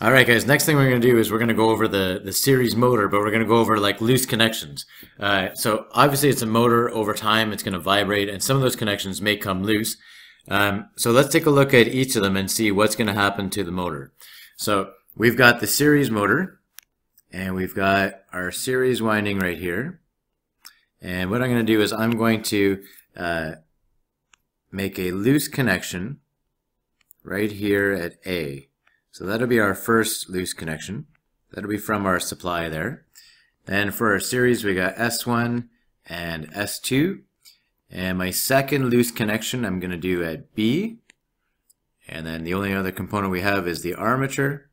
All right, guys, next thing we're going to do is we're going to go over the series motor, but we're going to go over like loose connections. So obviously it's a motor. Over time, it's going to vibrate, and some of those connections may come loose. So let's take a look at each of them and see what's going to happen to the motor. So we've got the series motor, and we've got our series winding right here. And what I'm going to do is I'm going to make a loose connection right here at A. So that'll be our first loose connection. That'll be from our supply there. Then for our series, we got S1 and S2. And my second loose connection I'm going to do at B. And then the only other component we have is the armature.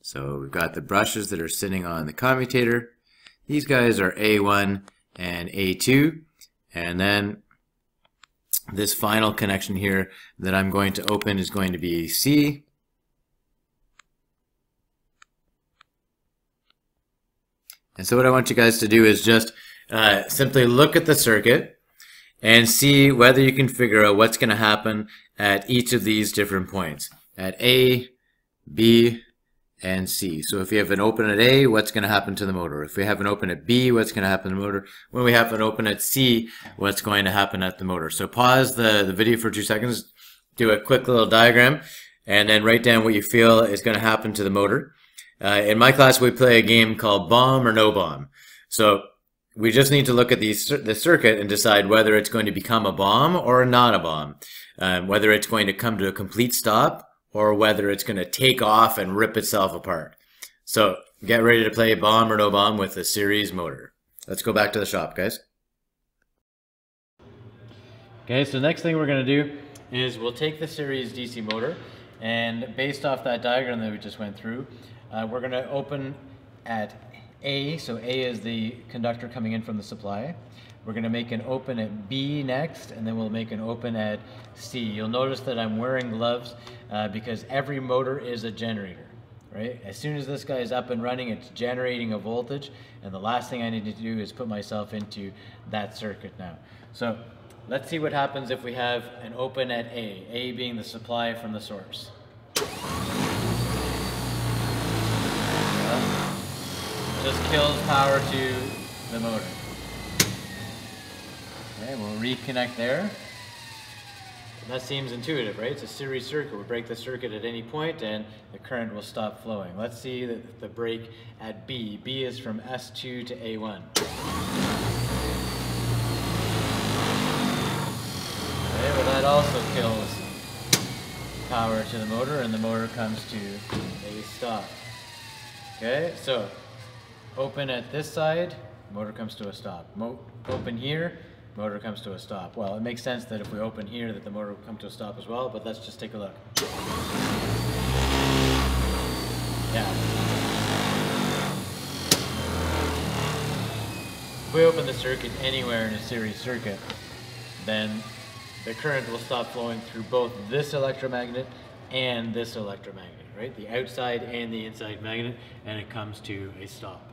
So we've got the brushes that are sitting on the commutator. These guys are A1 and A2. And then this final connection here that I'm going to open is going to be C. And so what I want you guys to do is just simply look at the circuit and see whether you can figure out what's going to happen at each of these different points, at A, B, and C. So if you have an open at A, what's going to happen to the motor? If we have an open at B, what's going to happen to the motor? When we have an open at C, what's going to happen at the motor? So pause the video for 2 seconds, do a quick little diagram, and then write down what you feel is going to happen to the motor. In my class, we play a game called Bomb or No Bomb. So we just need to look at the circuit and decide whether it's going to become a bomb or not a bomb, whether it's going to come to a complete stop or whether it's going to take off and rip itself apart. So get ready to play Bomb or No Bomb with the series motor. Let's go back to the shop, guys. Okay, so next thing we're going to do is we'll take the series DC motor, and based off that diagram that we just went through, we're going to open at A, so A is the conductor coming in from the supply. We're going to make an open at B next, and then we'll make an open at C. You'll notice that I'm wearing gloves because every motor is a generator, right? As soon as this guy is up and running, it's generating a voltage, and the last thing I need to do is put myself into that circuit now. So let's see what happens if we have an open at A being the supply from the source. Just kills power to the motor. Okay, we'll reconnect there. That seems intuitive, right? It's a series circuit. We'll break the circuit at any point and the current will stop flowing. Let's see the break at B. B is from S2 to A1. Okay, well that also kills power to the motor and the motor comes to a stop. Okay, so open at this side, motor comes to a stop. Open here, motor comes to a stop. Well, it makes sense that if we open here that the motor will come to a stop as well, but let's just take a look. Yeah. If we open the circuit anywhere in a series circuit, then the current will stop flowing through both this electromagnet and this electromagnet, right? The outside and the inside magnet, and it comes to a stop.